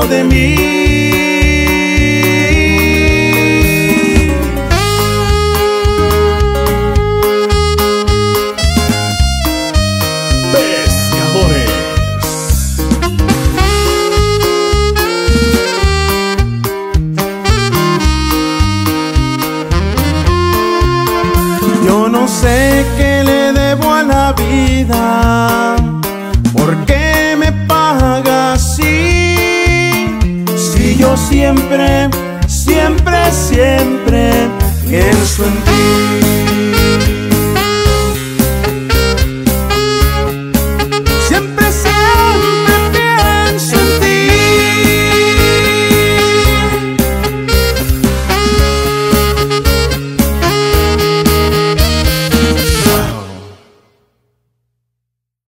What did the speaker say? dentro de mí. Yo no sé qué le debo a la vida, ¿por qué me paga así? Si yo siempre, siempre, siempre pienso en ti.